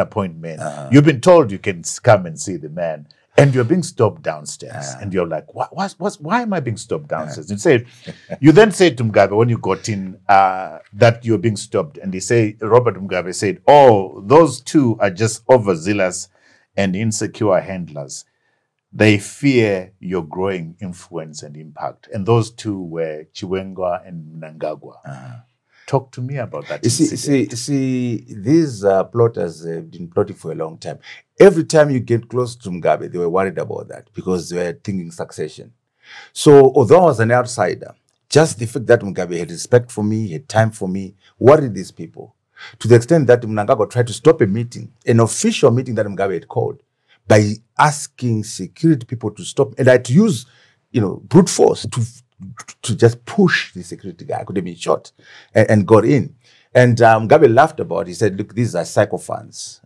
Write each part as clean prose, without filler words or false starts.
appointment. You've been told you can come and see the man, and you're being stopped downstairs. And you're like, why am I being stopped downstairs? And say, you then said to Mugabe when you got in that you're being stopped, and Robert Mugabe said, "Oh, those two are just overzealous and insecure handlers. They fear your growing influence and impact." And those two were Chiwenga and Mnangagwa. Talk to me about that. See, these plotters have been plotting for a long time. Every time you get close to Mugabe, they were worried about that because they were thinking succession. So, although I was an outsider, just the fact that Mugabe had respect for me, had time for me, worried these people. To the extent that Mnangagwa tried to stop a meeting, an official meeting that Mugabe had called, by asking security people to stop. And I had to use, brute force to just push the security guy. I could have been shot and got in. And Mugabe laughed about it. He said, "Look, these are sycophants.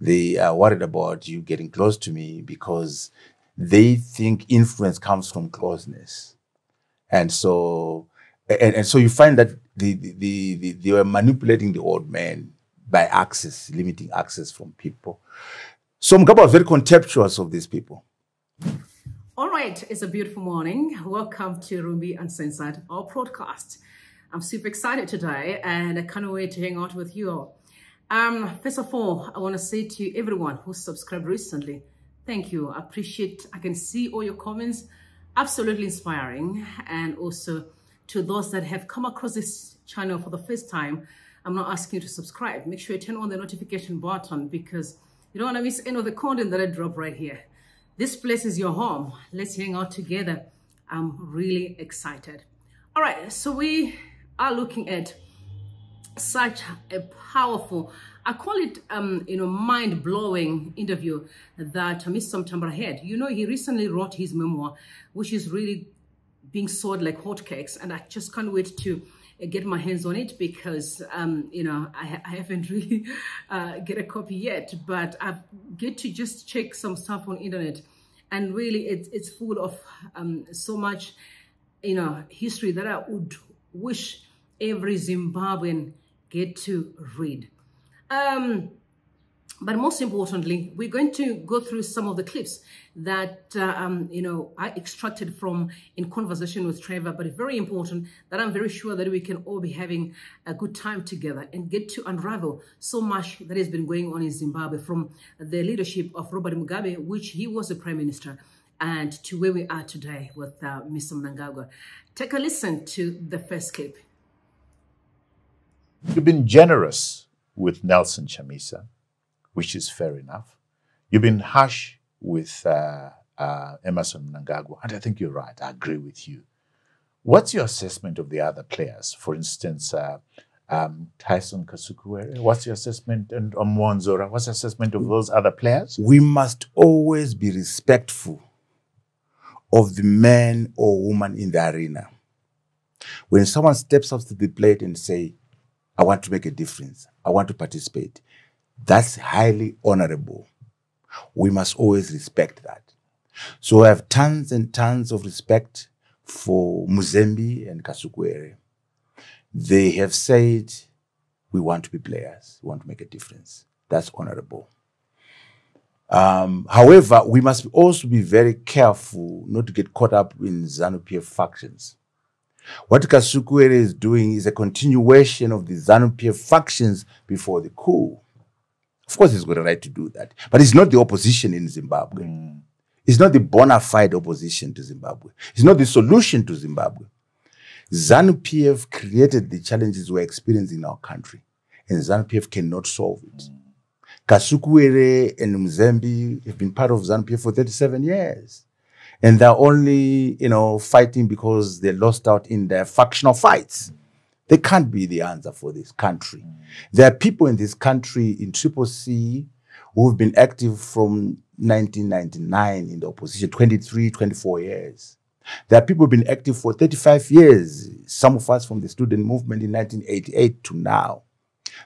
They are worried about you getting close to me because they think influence comes from closeness." And so you find that they were manipulating the old man by access, limiting access from people. So Mugabe was very contemptuous of these people. All right, it's a beautiful morning. Welcome to Rumbie Uncensored, our podcast. I'm super excited today and I can't wait to hang out with you all. First of all, I want to say to everyone who subscribed recently, thank you. I appreciate, I can see all your comments, absolutely inspiring. And also to those that have come across this channel for the first time, I'm not asking you to subscribe. Make sure you turn on the notification button because you don't want to miss any of the content that I drop right here. This place is your home. Let's hang out together. I'm really excited. All right, so we are looking at such a powerful, I call it, mind-blowing interview that Mr. Mutambara had. He recently wrote his memoir, which is really being sold like hotcakes, and I just can't wait to get my hands on it because I haven't really get a copy yet, but I get to just check some stuff on internet, and really it's full of so much history that I would wish every Zimbabwean get to read. But most importantly, we're going to go through some of the clips that, I extracted from in conversation with Trevor, but it's very important that I'm very sure that we can all be having a good time together and get to unravel so much that has been going on in Zimbabwe, from the leadership of Robert Mugabe, which he was the prime minister, and to where we are today with Mr. Mnangagwa. Take a listen to the first clip. You've been generous with Nelson Chamisa, which is fair enough. You've been harsh with Emmerson Mnangagwa, and I think you're right. I agree with you. What's your assessment of the other players? For instance, Tyson Kasukuwere, what's your assessment? And Mwonzora, what's your assessment of those other players? We must always be respectful of the man or woman in the arena. When someone steps up to the plate and say, "I want to make a difference, I want to participate," that's highly honorable. We must always respect that. So I have tons and tons of respect for Mzembe and Kasukuwere. They have said, "We want to be players. We want to make a difference." That's honorable. However, we must also be very careful not to get caught up in ZANU-PF factions. What Kasukuwere is doing is a continuation of the ZANU-PF factions before the coup. Of course, he's got a right to do that. But it's not the opposition in Zimbabwe. It's not the bona fide opposition to Zimbabwe. It's not the solution to Zimbabwe. ZANU-PF created the challenges we're experiencing in our country, and ZANU-PF cannot solve it. Kasukuwere and Mzembe have been part of ZANU-PF for 37 years. And they're only, fighting because they lost out in their factional fights. They can't be the answer for this country. There are people in this country, in Triple C, who've been active from 1999 in the opposition, 23, 24 years. There are people who've been active for 35 years, some of us from the student movement in 1988 to now.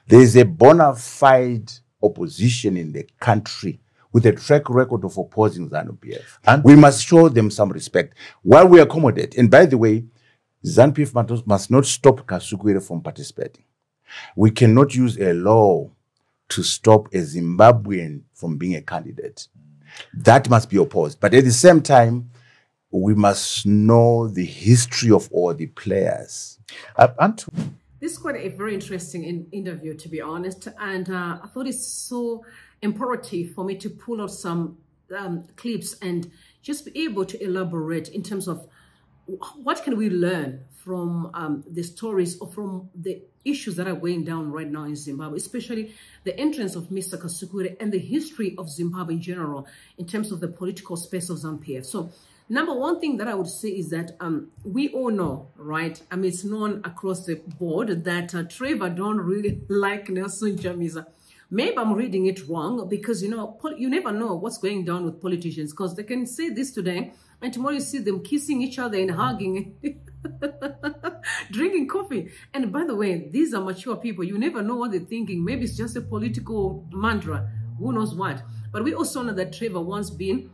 There is a bona fide opposition in the country with a track record of opposing ZANU-PF. And we must show them some respect while we accommodate. And by the way, ZANU-PF must not stop Kasukuwere from participating. We cannot use a law to stop a Zimbabwean from being a candidate. That must be opposed. But at the same time, we must know the history of all the players. This is quite a very interesting interview, to be honest. And I thought it's so imperative for me to pull out some clips and just be able to elaborate in terms of what can we learn from the stories or from the issues that are going down right now in Zimbabwe, especially the entrance of Mr. Kasukuwere and the history of Zimbabwe in general in terms of the political space of ZANU-PF. So number one thing that I would say is that we all know, right? I mean, it's known across the board that Trevor don't really like Nelson Chamisa. Maybe I'm reading it wrong because, you know, you never know what's going down with politicians because they can say this today and tomorrow you see them kissing each other and hugging, drinking coffee. And by the way, these are mature people. You never know what they're thinking. Maybe it's just a political mantra. Who knows what? But we also know that Trevor once been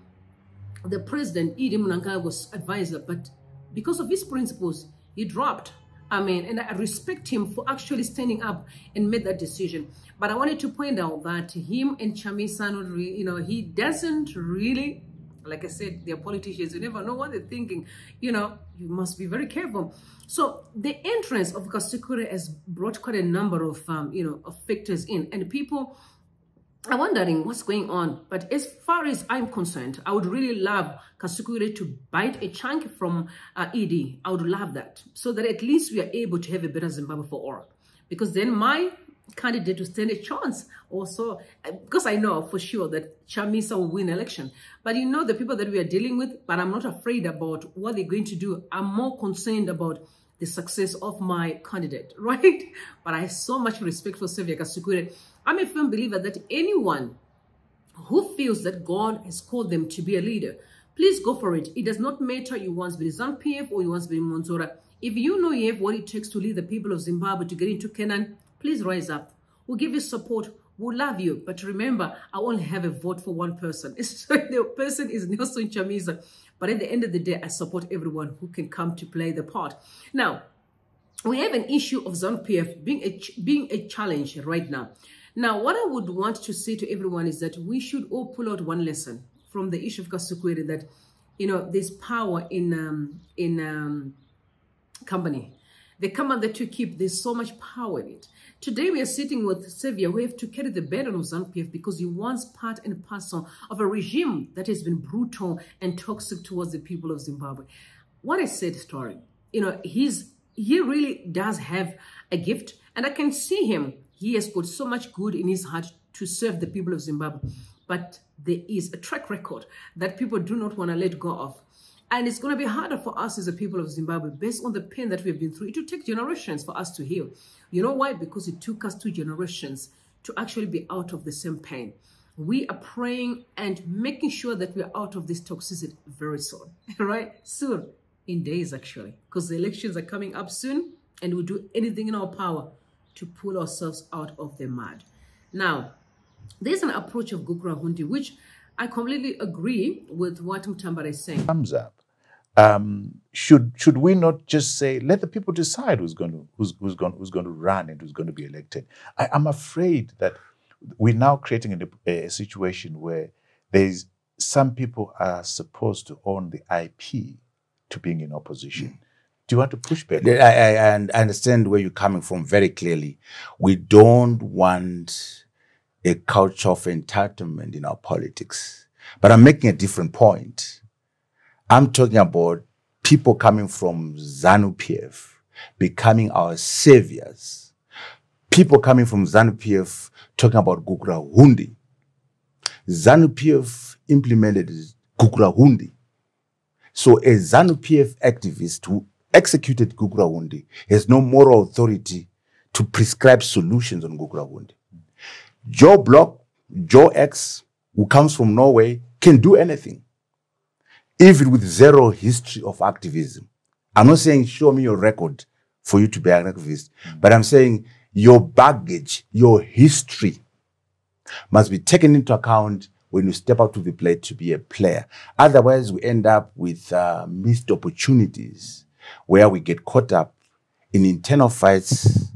the president, Mnangagwa's advisor, but because of his principles, he dropped. I mean, and I respect him for actually standing up and made that decision. But I wanted to point out that him and Chamisa, you know, he doesn't really, like I said, they're politicians. You never know what they're thinking. You know, you must be very careful. So the entrance of Kasukuwere has brought quite a number of, you know, of factors in. And people are wondering what's going on. But as far as I'm concerned, I would really love Kasukuwere to bite a chunk from ED. I would love that. So that at least we are able to have a better Zimbabwe for all. Because then my candidate will stand a chance also. Because I know for sure that Chamisa will win election. But you know the people that we are dealing with, but I'm not afraid about what they're going to do. I'm more concerned about the success of my candidate, right? But I have so much respect for Saviour Kasukuwere. I'm a firm believer that anyone who feels that God has called them to be a leader, please go for it. It does not matter you want to be ZANU-PF or you want to be Mwonzora. If you know you have what it takes to lead the people of Zimbabwe to get into Canaan, please rise up. We'll give you support. We'll love you. But remember, I only have a vote for one person. So the person is Nelson Chamisa. But at the end of the day, I support everyone who can come to play the part. Now, we have an issue of ZANU-PF being a challenge right now. Now, what I would want to say to everyone is that we should all pull out one lesson from the issue of Kasukuwere that, you know, there's power in company. The command that you keep, there's so much power in it. Today, we are sitting with Saviour. We have to carry the burden of ZANU-PF because he wants part and parcel of a regime that has been brutal and toxic towards the people of Zimbabwe. What a sad story. You know, he really does have a gift. And I can see him. He has got so much good in his heart to serve the people of Zimbabwe. But there is a track record that people do not want to let go of. And it's going to be harder for us as a people of Zimbabwe based on the pain that we've been through. It will take generations for us to heal. You know why? Because it took us 2 generations to actually be out of the same pain. We are praying and making sure that we are out of this toxicity very soon, right? Soon, in days actually, because the elections are coming up soon and we'll do anything in our power to pull ourselves out of the mud. Now, there's an approach of Gukurahundi, which I completely agree with what Mutambara is saying. Thumbs up. Should we not just say, let the people decide who's going to run and who's going to be elected? I'm afraid that we're now creating a situation where there's some people are supposed to own the IP to being in opposition. Mm. Do you want to push back? I understand where you're coming from very clearly. We don't want a culture of entitlement in our politics. But I'm making a different point. I'm talking about people coming from ZANU-PF becoming our saviors. People coming from ZANU-PF talking about Gukurahundi. ZANU-PF implemented Gukurahundi. So a ZANU-PF activist who executed Gukurahundi has no moral authority to prescribe solutions on Gukurahundi. Joe Block, Joe X, who comes from Norway, can do anything, even with zero history of activism. I'm not saying show me your record for you to be an activist, but I'm saying your baggage, your history must be taken into account when you step up to the plate to be a player. Otherwise, we end up with missed opportunities where we get caught up in internal fights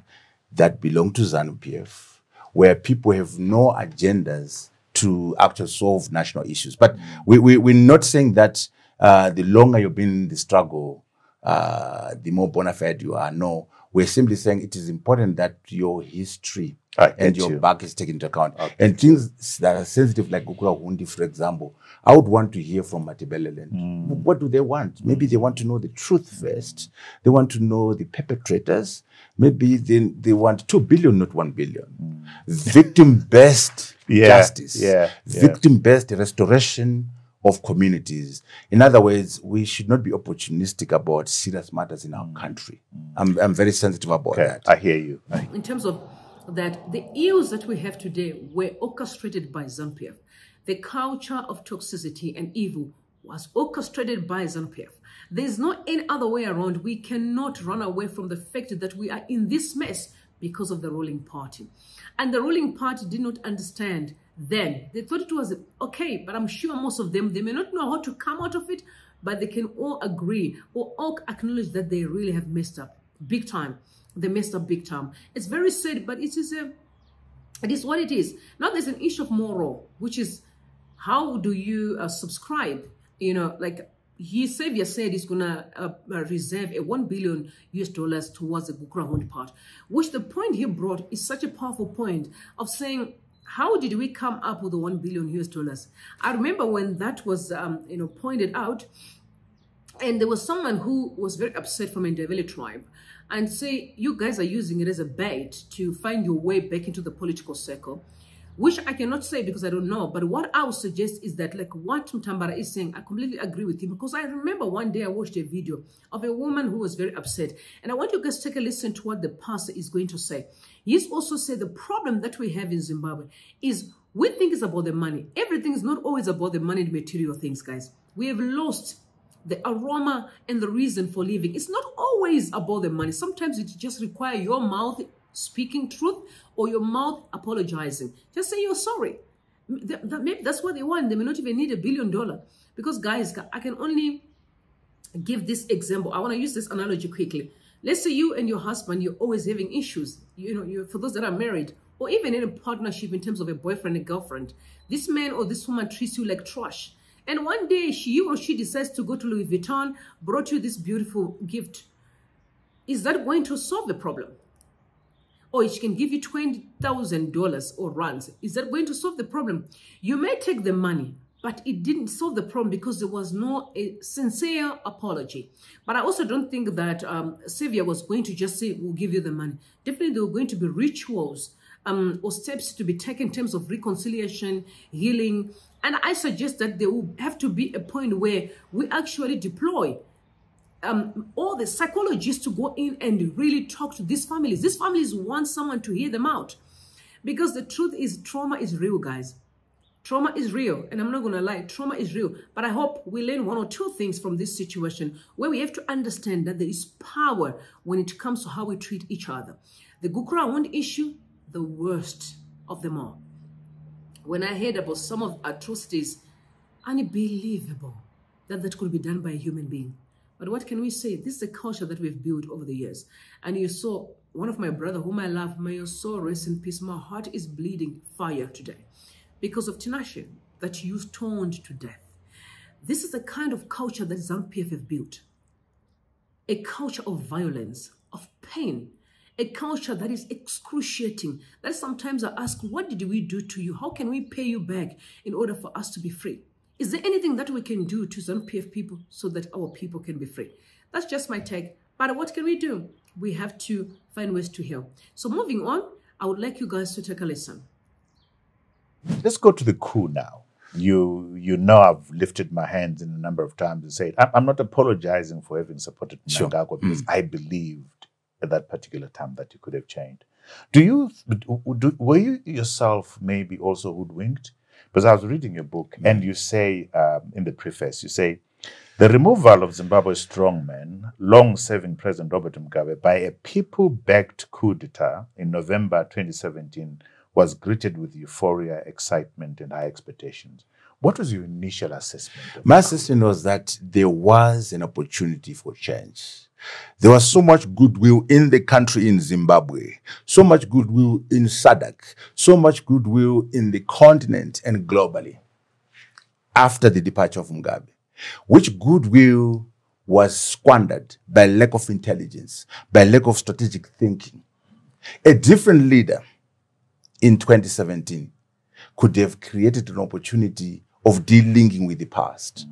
that belong to ZANU-PF. where people have no agendas to actually solve national issues. But we're not saying that the longer you've been in the struggle, the more bona fide you are. No, we're simply saying it is important that your history and your back is taken into account. And things that are sensitive, like Gukurahundi, for example, I would want to hear from Matabeleland. What do they want? Maybe they want to know the truth first. They want to know the perpetrators. Maybe they want 2 billion, not 1 billion. Victim-based justice. Victim-based restoration of communities. In other words, we should not be opportunistic about serious matters in our country. I'm very sensitive about that. I hear you. In terms of that, the ills that we have today were orchestrated by ZANU-PF. The culture of toxicity and evil was orchestrated by ZANU-PF. There's no any other way around. We cannot run away from the fact that we are in this mess because of the ruling party. And the ruling party did not understand then. They thought it was okay, but I'm sure most of them, they may not know how to come out of it, but they can all agree or all acknowledge that they really have messed up big time. They messed up big time. It's very sad, but it is what it is. Now there's an issue of moral, which is how do you subscribe? You know, like Saviour said, he's gonna reserve a $1 billion towards the Gukurahundi part. Which the point he brought is such a powerful point of saying, how did we come up with the $1 billion? I remember when that was you know, pointed out, and there was someone who was very upset from Ndebele tribe and say, you guys are using it as a bait to find your way back into the political circle, which I cannot say because I don't know. But what I would suggest is that, like what Mutambara is saying, I completely agree with him, because I remember one day I watched a video of a woman who was very upset. And I want you guys to take a listen to what the pastor is going to say. He's also said the problem that we have in Zimbabwe is we think it's about the money. Everything is not always about the money and material things, guys. We have lost the aroma and the reason for living. It's not always about the money. Sometimes it just requires your mouth speaking truth or your mouth apologizing. Just say you're sorry. Maybe that's what they want. They may not even need $1 billion. Because, guys, I can only give this example. I want to use this analogy quickly. Let's say you and your husband, you're always having issues. You know, for those that are married or even in a partnership in terms of a boyfriend and girlfriend, this man or this woman treats you like trash. And one day she decides to go to Louis Vuitton, brought you this beautiful gift. Is that going to solve the problem? Or she can give you $20,000 or rands. Is that going to solve the problem? You may take the money, but it didn't solve the problem because there was no sincere apology. But I also don't think that Saviour was going to just say, we'll give you the money. Definitely there were going to be rituals or steps to be taken in terms of reconciliation, healing. And I suggest that there will have to be a point where we actually deploy all the psychologists to go in and really talk to these families. These families want someone to hear them out. Because the truth is, trauma is real, guys. Trauma is real. And I'm not going to lie, trauma is real. But I hope we learn one or two things from this situation where we have to understand that there is power when it comes to how we treat each other. The Gukurahundi issue, the worst of them all. When I heard about some of atrocities, unbelievable that that could be done by a human being. But what can we say? This is the culture that we've built over the years. And you saw one of my brother, whom I love, may your soul rest in peace. My heart is bleeding fire today because of Tinashe that you stoned to death. This is the kind of culture that ZANU-PF have built. A culture of violence, of pain, a culture that is excruciating. That sometimes I ask, what did we do to you? How can we pay you back in order for us to be free? Is there anything that we can do to ZANU-PF people so that our people can be free? That's just my take. But what can we do? We have to find ways to help. So moving on, I would like you guys to take a listen. Let's go to the coup now. You know, I've lifted my hands in a number of times and said, I'm not apologizing for having supported Mnangagwa because I believe at that particular time that you could have changed. Were you yourself maybe also hoodwinked? Because I was reading your book and you say in the preface, you say, the removal of Zimbabwe's strongman, long-serving President Robert Mugabe, by a people-backed coup d'etat in November 2017 was greeted with euphoria, excitement, and high expectations. What was your initial assessment? My assessment was that there was an opportunity for change. There was so much goodwill in the country in Zimbabwe, so much goodwill in SADC, so much goodwill in the continent and globally after the departure of Mugabe, which goodwill was squandered by lack of intelligence, by lack of strategic thinking. A different leader in 2017 could have created an opportunity of delinking with the past.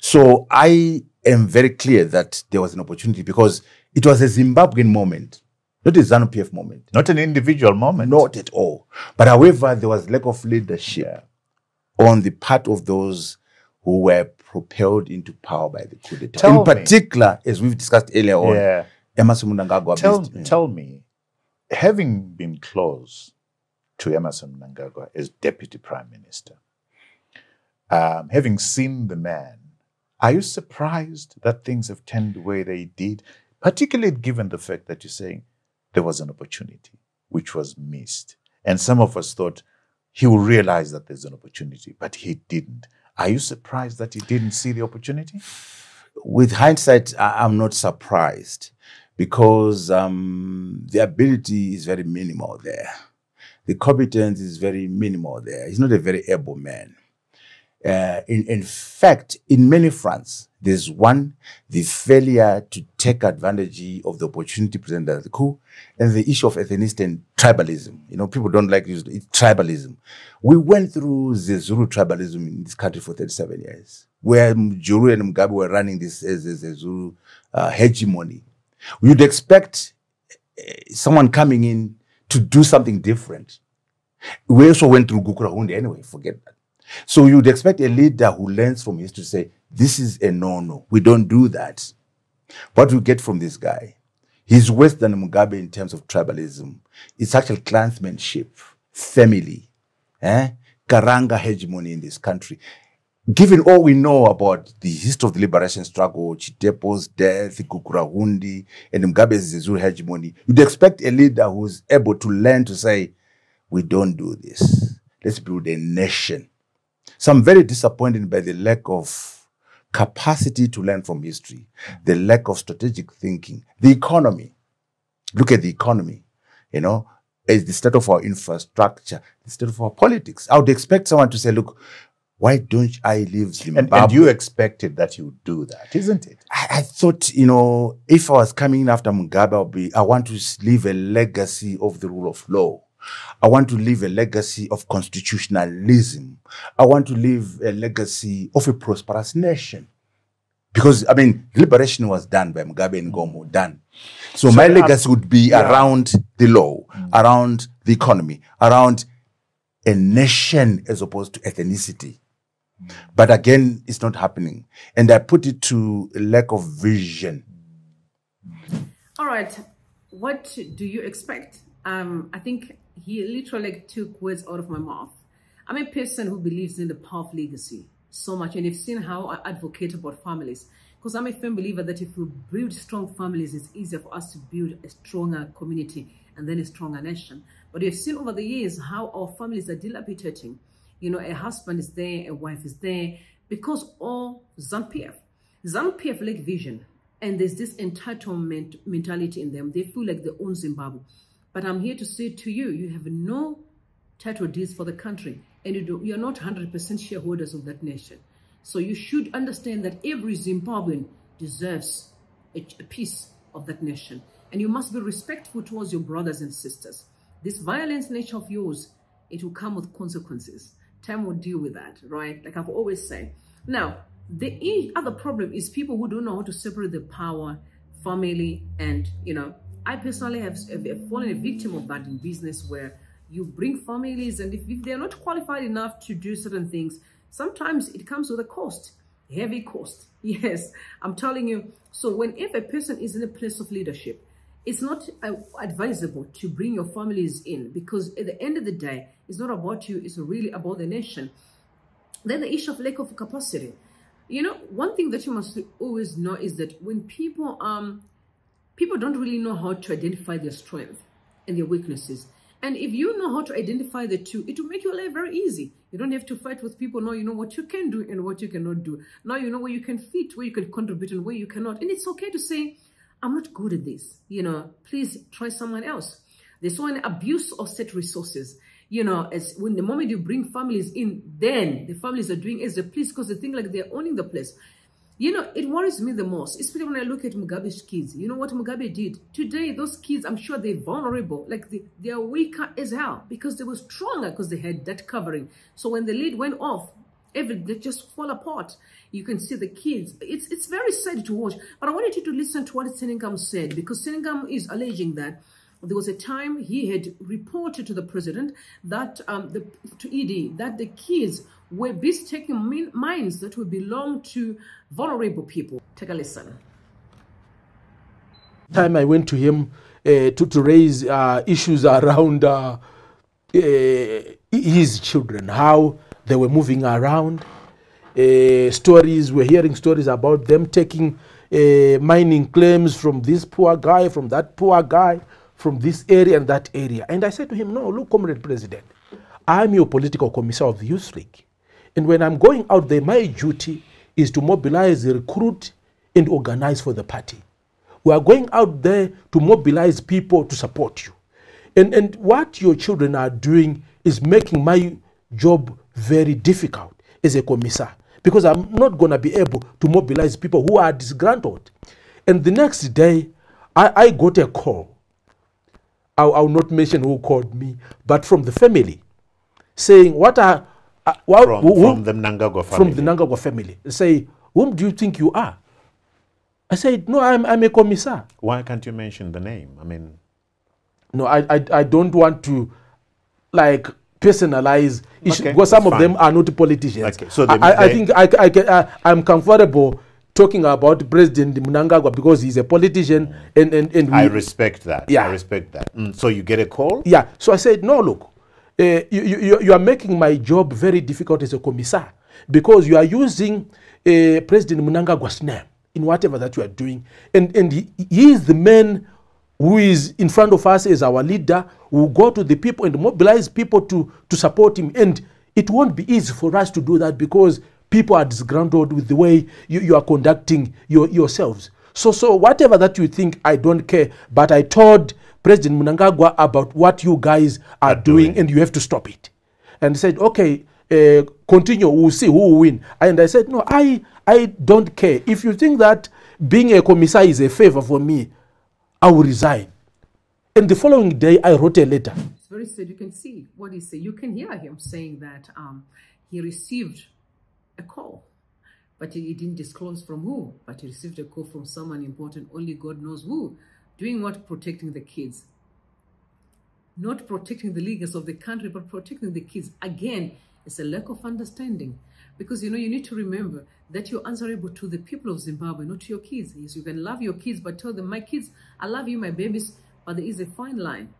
So I am very clear that there was an opportunity because it was a Zimbabwean moment, not a ZANU-PF moment. Not an individual moment. Not at all. But however, there was lack of leadership on the part of those who were propelled into power by the coup d'etat. In particular, as we've discussed earlier on, Emmerson Mnangagwa. Tell me, having been close to Emmerson Mnangagwa as Deputy Prime Minister, having seen the man, are you surprised that things have turned the way they did, particularly given the fact that you're saying there was an opportunity which was missed? And some of us thought he will realize that there's an opportunity, but he didn't. Are you surprised that he didn't see the opportunity? With hindsight, I'm not surprised because the ability is very minimal there. The competence is very minimal there. He's not a very able man. In fact, in many fronts, there's one, the failure to take advantage of the opportunity presented at the coup, and the issue of ethnicity and tribalism. You know, people don't like it, it's tribalism. We went through the Zulu tribalism in this country for 37 years, where Mujuru and Mugabe were running this as a Zulu hegemony. You'd expect someone coming in to do something different. We also went through Gukurahundi anyway, forget that. So you'd expect a leader who learns from history to say, this is a no-no. We don't do that. What we get from this guy, he's worse than Mugabe in terms of tribalism. It's actually clansmanship, family, Karanga hegemony in this country. Given all we know about the history of the liberation struggle, Chitepo's death, Gukurahundi, and Mugabe's Zulu hegemony, you'd expect a leader who's able to learn to say, we don't do this. Let's build a nation. So I'm very disappointed by the lack of capacity to learn from history, the lack of strategic thinking, the economy. Look at the economy, you know, as the state of our infrastructure, the state of our politics. I would expect someone to say, look, why don't I leave Zimbabwe? And you expected that you would do that, isn't it? I thought, you know, if I was coming in after Mugabe, I want to leave a legacy of the rule of law. I want to leave a legacy of constitutionalism. I want to leave a legacy of a prosperous nation. Because, I mean, liberation was done by Mugabe and Nkomo, done. So my legacy would be around the law, around the economy, around a nation as opposed to ethnicity. But again, it's not happening. And I put it to a lack of vision. All right. What do you expect? I think he literally took words out of my mouth. I'm a person who believes in the power of legacy so much. And you've seen how I advocate about families. Because I'm a firm believer that if we build strong families, it's easier for us to build a stronger community and then a stronger nation. But you've seen over the years how our families are dilapidating. You know, a husband is there, a wife is there, because all ZANU-PF lack vision. And there's this entitlement mentality in them. They feel like they own Zimbabwe. But I'm here to say to you, you have no title deeds for the country, and you're not 100% shareholders of that nation. So you should understand that every Zimbabwean deserves a piece of that nation. And you must be respectful towards your brothers and sisters. This violent nature of yours, it will come with consequences. Time will deal with that, right? Like I've always said. Now, the other problem is people who don't know how to separate the power, family, and, you know, I personally have fallen a victim of that in business, where you bring families, and if they're not qualified enough to do certain things, sometimes it comes with a cost, heavy cost. Yes, I'm telling you. So whenever a person is in a place of leadership, it's not advisable to bring your families in, because at the end of the day, it's not about you, it's really about the nation. Then the issue of lack of capacity. You know, one thing that you must always know is that when people don't really know how to identify their strength and their weaknesses. And if you know how to identify the two, it will make your life very easy. You don't have to fight with people. Now you know what you can do and what you cannot do. Now you know where you can fit, where you can contribute, and where you cannot. And it's okay to say, I'm not good at this, you know, please try someone else. They saw an abuse of state resources, you know, as when the moment you bring families in, then the families are doing as they please because they think like they're owning the place. You know, it worries me the most, especially when I look at Mugabe's kids. You know what Mugabe did? Today, those kids, I'm sure they're vulnerable. Like, they are weaker as hell because they were stronger because they had that covering. So when the lid went off, they just fall apart. You can see the kids. It's very sad to watch. But I wanted you to listen to what Senengam said, because Senengam is alleging that there was a time he had reported to the president that, to ED, that the kids were taking mines that would belong to vulnerable people. Take a listen. Time I went to him to raise issues around his children, how they were moving around, stories, we're hearing stories about them taking mining claims from this poor guy, from that poor guy, from this area and that area. And I said to him, no, look, Comrade President, I'm your political commissar of the Youth League. And when I'm going out there, my duty is to mobilize, recruit, and organize for the party. We are going out there to mobilize people to support you. And what your children are doing is making my job very difficult as a commissar, because I'm not going to be able to mobilize people who are disgruntled. And the next day, I got a call. I'll not mention who called me, but from the family, saying, what are... from the Mnangagwa family. From the Mnangagwa family. Say, whom do you think you are? I said, no, I'm a commissar. Why can't you mention the name? I mean... No, I don't want to, like, personalize issues, okay, because some of them are not politicians. Okay, so I think I'm comfortable talking about President Mnangagwa because he's a politician, and I respect that. Yeah, I respect that. So you get a call? Yeah. So I said, no, look, you are making my job very difficult as a commissar, because you are using President Mnangagwa's name in whatever that you are doing, and he is the man who is in front of us as our leader, who will go to the people and mobilize people to support him, and it won't be easy for us to do that because people are disgruntled with the way you are conducting yourselves. So whatever that you think, I don't care. But I told President Mnangagwa about what you guys are doing, and you have to stop it. And he said, okay, continue. We'll see who will win. And I said, no, I don't care. If you think that being a commissar is a favor for me, I will resign. And the following day, I wrote a letter. It's very sad. You can see what he said. You can hear him saying that he received a call, but he didn't disclose from who, but he received a call from someone important, only God knows who, doing what? Protecting the kids. Not protecting the leaders of the country, but protecting the kids. Again, it's a lack of understanding, because, you know, you need to remember that you're answerable to the people of Zimbabwe, not to your kids. Yes, you can love your kids, but tell them, my kids, I love you, my babies, but there is a fine line,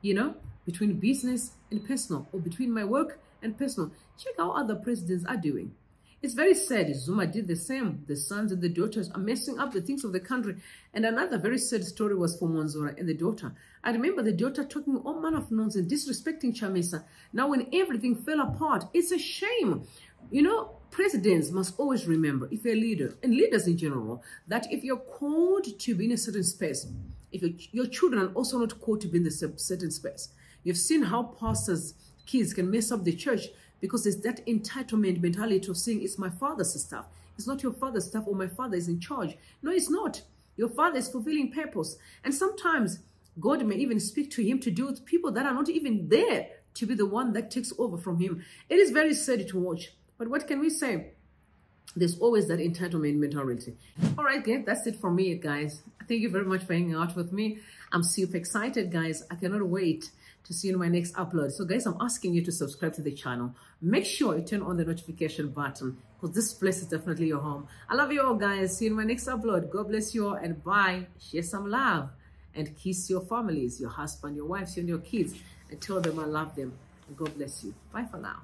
you know, between business and personal, or between my work and personal. Check how other presidents are doing. It's very sad. Zuma did the same. The sons and the daughters are messing up the things of the country. And another very sad story was for Mwonzora and the daughter. I remember the daughter talking all manner of nonsense, disrespecting Chamisa. Now when everything fell apart, it's a shame. You know, presidents must always remember, if you're a leader, and leaders in general, that if you're called to be in a certain space, if your children are also not called to be in a certain space. You've seen how pastors' kids can mess up the church, because it's that entitlement mentality of saying it's my father's stuff. It's not your father's stuff, or my father is in charge. No, it's not. Your father is fulfilling purpose. And sometimes God may even speak to him to deal with people that are not even there to be the one that takes over from him. It is very sad to watch. But what can we say? There's always that entitlement mentality. All right, guys, that's it for me, guys. Thank you very much for hanging out with me. I'm super excited, guys. I cannot wait to see you in my next upload. So guys, I'm asking you to subscribe to the channel. Make sure you turn on the notification button, because this place is definitely your home. I love you all, guys. See you in my next upload. God bless you all, and bye. Share some love and kiss your families, your husband, your wives, and your kids, and tell them I love them. And God bless you. Bye for now.